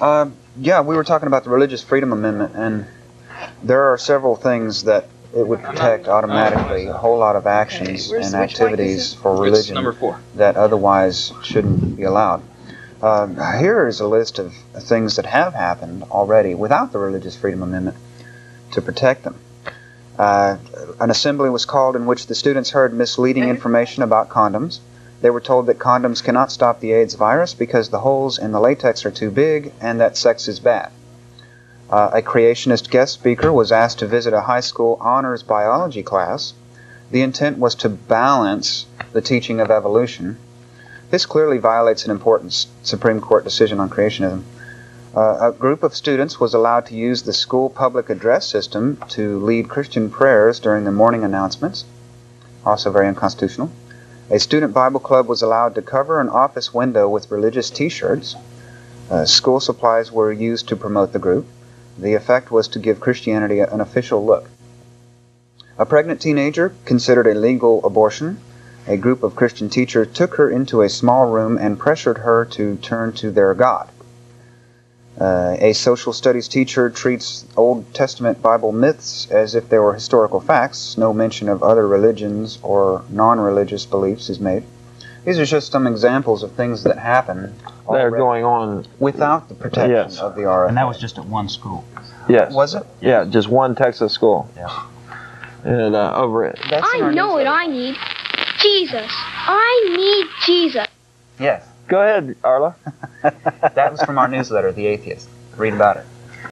Yeah, we were talking about the Religious Freedom Amendment, and there are several things that it would protect automatically, a whole lot of actions and activities for religion that otherwise shouldn't be allowed. Here is a list of things that have happened already without the Religious Freedom Amendment to protect them. An assembly was called in which the students heard misleading information about condoms. They were told that condoms cannot stop the AIDS virus because the holes in the latex are too big and that sex is bad. A creationist guest speaker was asked to visit a high school honors biology class. The intent was to balance the teaching of evolution. This clearly violates an important Supreme Court decision on creationism. A group of students was allowed to use the school public address system to lead Christian prayers during the morning announcements, also very unconstitutional. A student Bible club was allowed to cover an office window with religious t-shirts. School supplies were used to promote the group. The effect was to give Christianity an official look. A pregnant teenager considered a legal abortion. A group of Christian teachers took her into a small room and pressured her to turn to their God. A social studies teacher treats Old Testament Bible myths as if they were historical facts. No mention of other religions or non-religious beliefs is made. These are just some examples of things that happen that are going on without the protection of the RFA. And that was just at one school. Yes. Was it? Yeah, just one Texas school. Yeah. And over it. That's I know what I need. Jesus. I need Jesus. Yes. Go ahead, Arla. That was from our newsletter, The Atheist. Read about it.